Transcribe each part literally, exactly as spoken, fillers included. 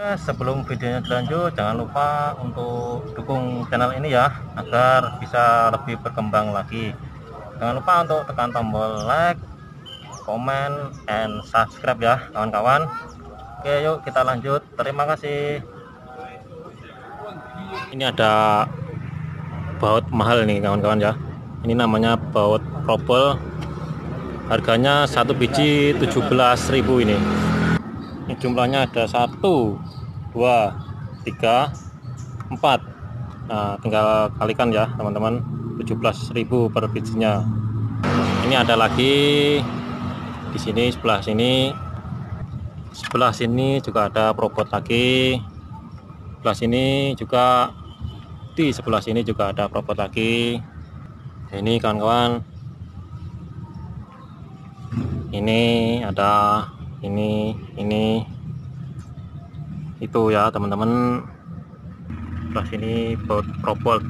Sebelum videonya dilanjut, jangan lupa untuk dukung channel ini ya, agar bisa lebih berkembang lagi. Jangan lupa untuk tekan tombol like, comment, and subscribe ya kawan-kawan. Oke, yuk kita lanjut. Terima kasih. Ini ada baut mahal nih kawan-kawan ya. Ini namanya baut PROBOLT. Harganya satu biji tujuh belas ribu ini. Ini jumlahnya ada satu, dua, tiga, empat. Nah, tinggal kalikan ya teman-teman, tujuh belas ribu per bijinya. Ini ada lagi di sini, sebelah sini. Sebelah sini juga ada PROBOLT lagi. Sebelah sini juga, di sebelah sini juga ada PROBOLT lagi. Ini kawan-kawan. Ini ada, ini, ini, itu ya teman-teman. Sebelah sini baut PROBOLT.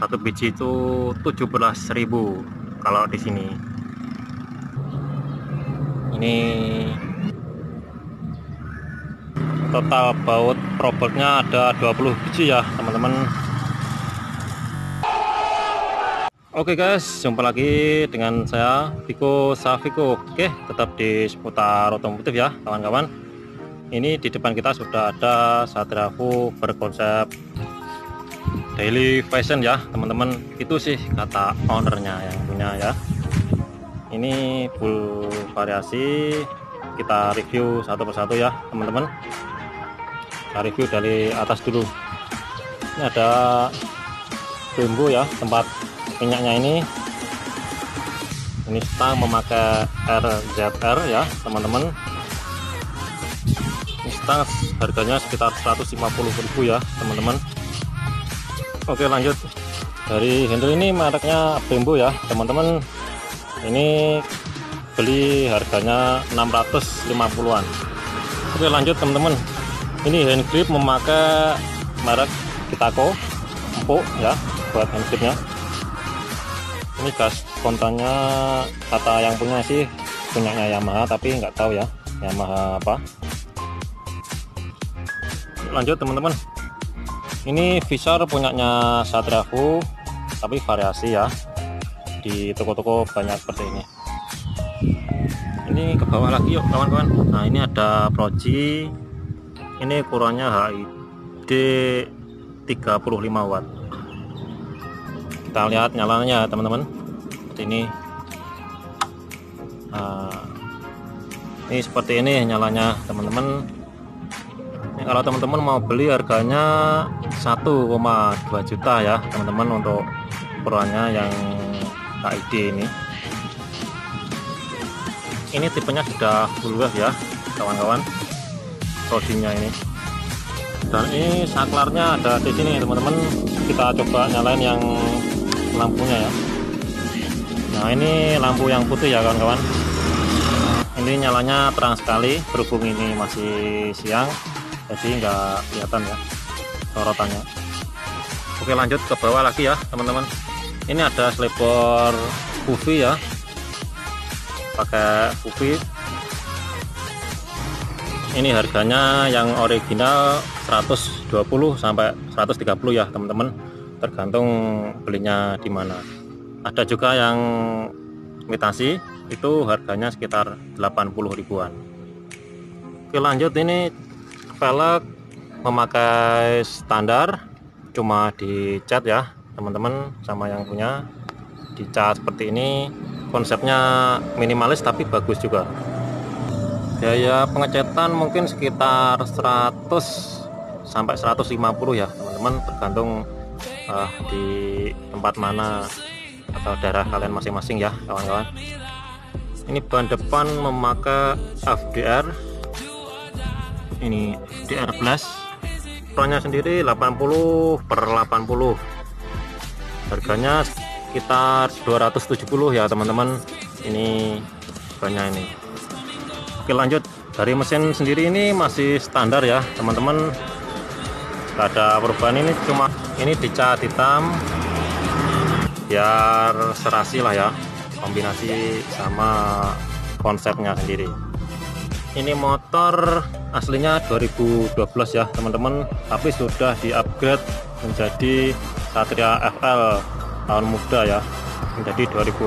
Satu biji itu tujuh belas ribu kalau di sini. Ini total baut PROBOLT-nya ada dua puluh biji ya teman-teman. Oke guys, jumpa lagi dengan saya Fiko Safiko. Oke, tetap di seputar otomotif ya kawan-kawan. Ini di depan kita sudah ada Satria F U berkonsep daily fashion ya teman-teman. Itu sih kata ownernya yang punya ya. Ini full variasi, kita review satu persatu ya teman-teman. Kita review dari atas dulu. Ini ada Primbo ya, tempat minyaknya. Ini ini stang memakai R Z R ya teman-teman. Ini stang harganya sekitar seratus lima puluh ribu ya teman-teman. Oke, lanjut. Dari handle ini mereknya Primbo ya teman-teman. Ini beli harganya enam ratus lima puluhan. Oke, lanjut teman-teman. Ini hand grip memakai merek Kitako, empuk ya buat hand gripnya. Ini gas kontaknya, kata yang punya sih punyanya Yamaha, tapi nggak tahu ya Yamaha apa. Lanjut teman-teman. Ini visor punyanya Satria F U, tapi variasi ya, di toko-toko banyak seperti ini. Ini ke bawah lagi yuk kawan-kawan. Nah, ini ada proji. Ini ukurannya H I D tiga puluh lima watt. Kita lihat nyalanya teman-teman, seperti ini. Nah, ini seperti ini nyalanya teman-teman. Kalau teman-teman mau beli harganya satu koma dua juta ya teman-teman, untuk ukurannya yang H I D ini. Ini tipenya sudah full wave ya kawan-kawan, rodinya ini. Dan ini saklarnya ada di sini teman-teman. Kita coba nyalain yang lampunya ya. Nah, ini lampu yang putih ya kawan-kawan. Ini nyalanya terang sekali, berhubung ini masih siang jadi nggak kelihatan ya sorotannya. Oke, lanjut ke bawah lagi ya teman-teman. Ini ada selebor F U V ya, pakai F U V. Ini harganya yang original seratus dua puluh sampai seratus tiga puluh ya teman-teman, tergantung belinya di mana. Ada juga yang imitasi, itu harganya sekitar delapan puluh ribuan. Oke, lanjut. Ini velg memakai standar, cuma dicat ya teman-teman sama yang punya, dicat seperti ini. Konsepnya minimalis tapi bagus juga. Biaya pengecatan mungkin sekitar seratus sampai seratus lima puluh ya teman-teman, tergantung Uh, di tempat mana atau daerah kalian masing-masing ya kawan-kawan. Ini ban depan memakai F D R, ini F D R Plus. Ukurannya sendiri delapan puluh per delapan puluh, harganya sekitar dua ratus tujuh puluh ya teman-teman. Ini banyak ini. Oke, lanjut. Dari mesin sendiri ini masih standar ya teman-teman, gak ada perubahan. Ini cuma ini dicat hitam biar serasi lah ya, kombinasi sama konsepnya sendiri. Ini motor aslinya dua ribu dua belas ya teman-teman, tapi sudah diupgrade menjadi Satria F L tahun muda ya, menjadi dua ribu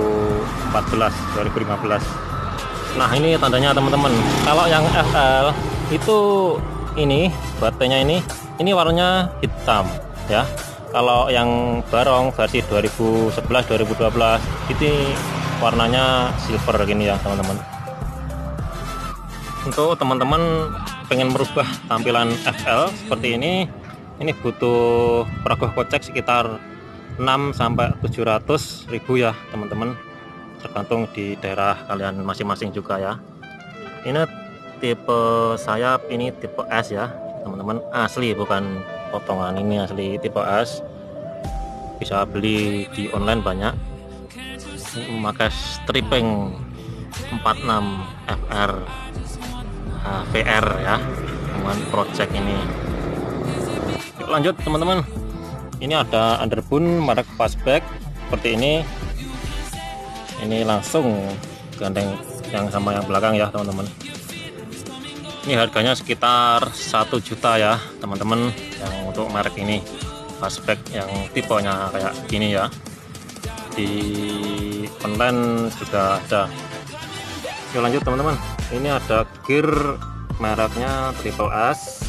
empat belas dua ribu lima belas. Nah ini tandanya teman-teman, kalau yang F L itu ini baterainya ini ini warnanya hitam ya. Kalau yang Barong versi dua ribu sebelas dua ribu dua belas itu warnanya silver gini ya teman-teman. Untuk teman-teman pengen merubah tampilan F L seperti ini, ini butuh peragoh kocek sekitar enam sampai tujuh ratus ribu ya teman-teman, tergantung di daerah kalian masing-masing juga ya. Ini tipe sayap, ini tipe S ya teman-teman, asli bukan potongan, ini asli tipe S, bisa beli di online banyak. Ini memakai stripping empat enam F R nah, V R ya teman project ini. Yuk lanjut teman-teman, ini ada underbun merek passback seperti ini. Ini langsung gandeng yang sama yang belakang ya teman-teman. Ini harganya sekitar satu juta ya teman-teman, yang untuk merek ini passback yang tipenya kayak gini ya, di online juga ada. Yuk lanjut teman-teman, ini ada gear mereknya triple A S,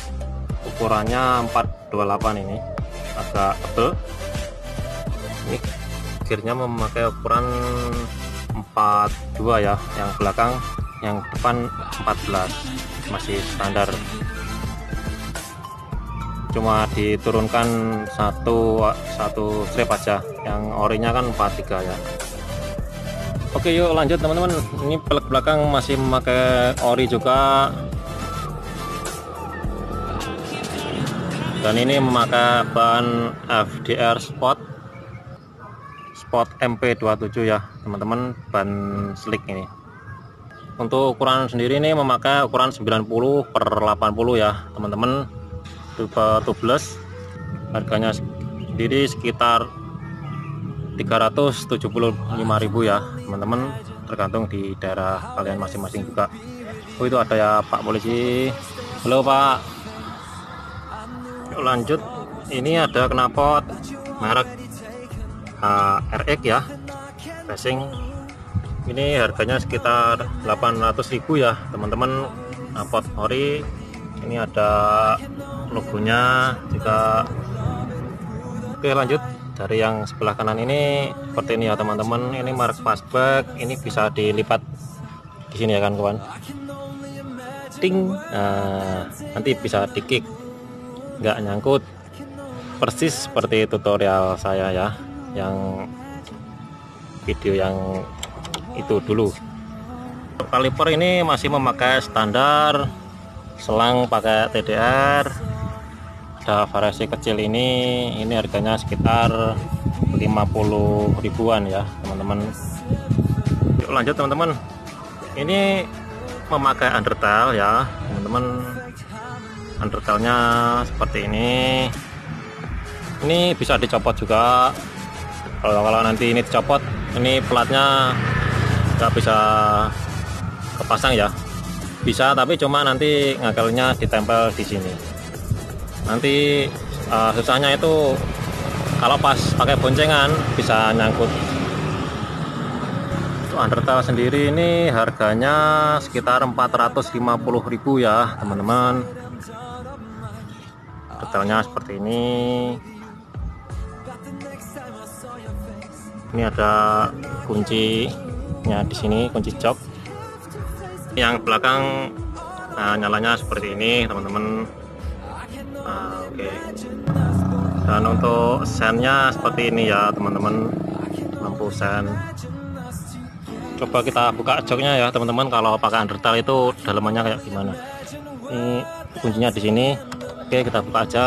ukurannya empat dua delapan, ini agak tebel. Ini gearnya memakai ukuran empat dua ya yang belakang, yang depan empat belas, masih standar, cuma diturunkan satu satu strip aja, yang orinya kan empat tiga ya. Oke yuk lanjut teman-teman, ini pelek belakang masih memakai ori juga, dan ini memakai ban F D R Sport Sport M P dua puluh tujuh ya teman-teman, ban slick ini. Untuk ukuran sendiri ini memakai ukuran sembilan puluh per delapan puluh ya teman-teman, tipe tubeless. Harganya sendiri sekitar tiga ratus tujuh puluh lima ribu ya teman-teman, tergantung di daerah kalian masing-masing juga. Oh itu ada ya Pak Polisi, halo Pak. Yuk lanjut, ini ada knalpot merek uh, R X ya, racing. Ini harganya sekitar delapan ratus ribu ya teman-teman, knalpot ori. Ini ada logonya juga. Oke lanjut, dari yang sebelah kanan ini seperti ini ya teman-teman, ini merek passback, ini bisa dilipat di sini ya kan kawan, ting, nah, nanti bisa dikik nggak nyangkut, persis seperti tutorial saya ya yang video yang itu dulu. Kaliper ini masih memakai standar, selang pakai T D R, ada variasi kecil ini, ini harganya sekitar lima puluh ribuan ya teman-teman. Yuk lanjut teman-teman, ini memakai undertail ya teman-teman, undertailnya seperti ini, ini bisa dicopot juga. Kalau-kalau nanti ini dicopot, ini platnya nggak bisa kepasang ya, bisa tapi cuma nanti ngakalnya ditempel di sini. Nanti uh, susahnya itu kalau pas pakai boncengan bisa nyangkut. Undertail sendiri ini harganya sekitar empat ratus lima puluh ribu ya teman-teman. Detailnya seperti ini. Ini ada kunci nya di sini, kunci jok. Yang belakang nah, nyalanya seperti ini teman-teman. Nah, oke okay. Dan untuk sennya seperti ini ya teman-teman, lampu sen. Coba kita buka joknya ya teman-teman, kalau pakai undertail itu dalamannya kayak gimana. Ini kuncinya di sini, oke okay, kita buka aja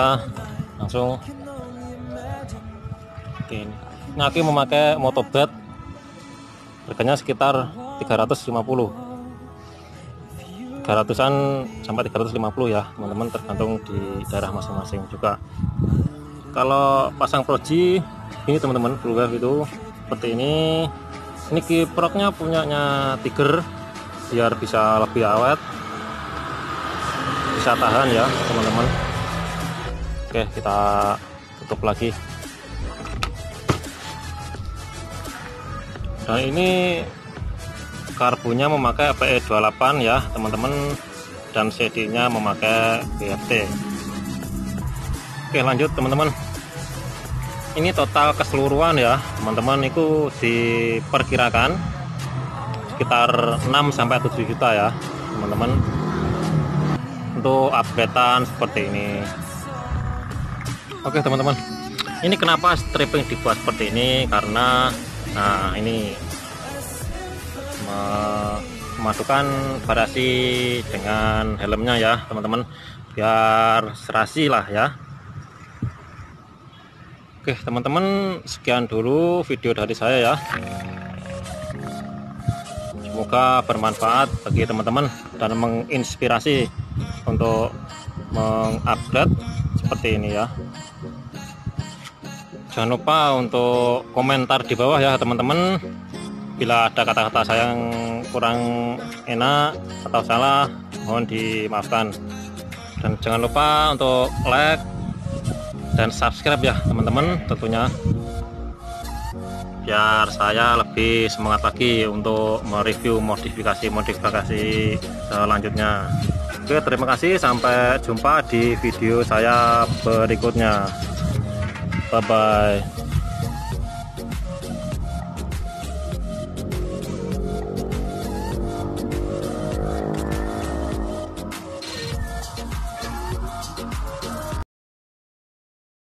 langsung. Oke okay. Nah, aku memakai motobat, harganya sekitar tiga ratus lima puluh tiga ratusan sampai tiga ratus lima puluh ya teman-teman, tergantung di daerah masing-masing juga. Kalau pasang proji ini teman-teman, blue wave itu seperti ini, ini kiproknya punyanya Tiger biar bisa lebih awet, bisa tahan ya teman-teman. Oke, kita tutup lagi. Nah, ini karbunya memakai pe dua puluh delapan ya teman-teman, dan C D nya memakai B R T. Oke, lanjut teman-teman. Ini total keseluruhan ya teman-teman, itu diperkirakan sekitar enam sampai tujuh juta ya teman-teman, untuk updatean seperti ini. Oke teman-teman, ini kenapa stripping dibuat seperti ini, karena nah ini memadukan barasi dengan helmnya ya teman-teman, biar serasi lah ya. Oke teman-teman, sekian dulu video dari saya ya. Semoga bermanfaat bagi teman-teman dan menginspirasi untuk mengupgrade seperti ini ya. Jangan lupa untuk komentar di bawah ya teman-teman. Bila ada kata-kata saya yang kurang enak atau salah, mohon dimaafkan. Dan jangan lupa untuk like dan subscribe ya teman-teman, tentunya biar saya lebih semangat lagi untuk mereview modifikasi-modifikasi selanjutnya. Oke, terima kasih, sampai jumpa di video saya berikutnya. Bye bye.